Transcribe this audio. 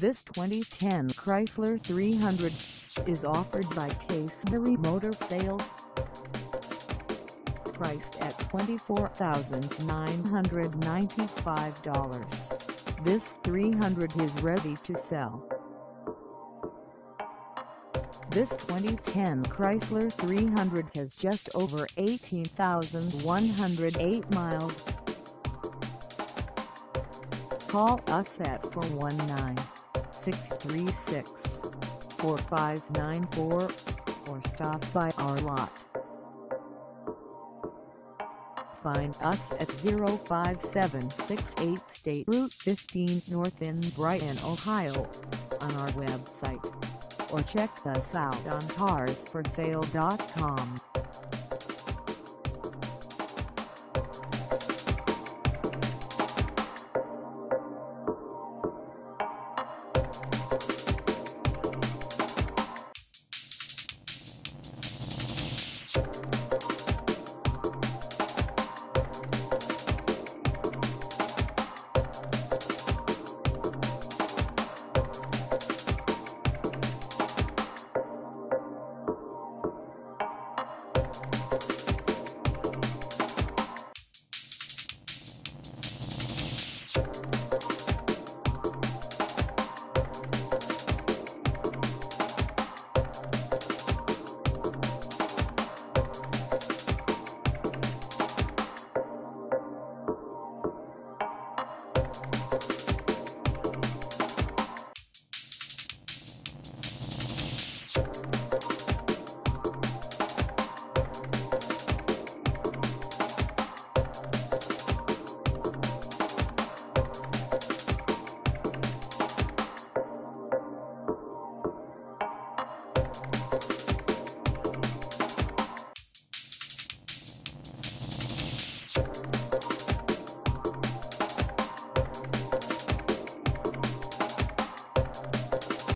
This 2010 Chrysler 300 is offered by Casebere Motor Sales. Priced at $24,995, this 300 is ready to sell. This 2010 Chrysler 300 has just over 18,108 miles. Call us at 419-636-4594 or stop by our lot. Find us at 05768 State Route 15 North in Bryan, Ohio, on our website, or check us out on CarsForSale.com.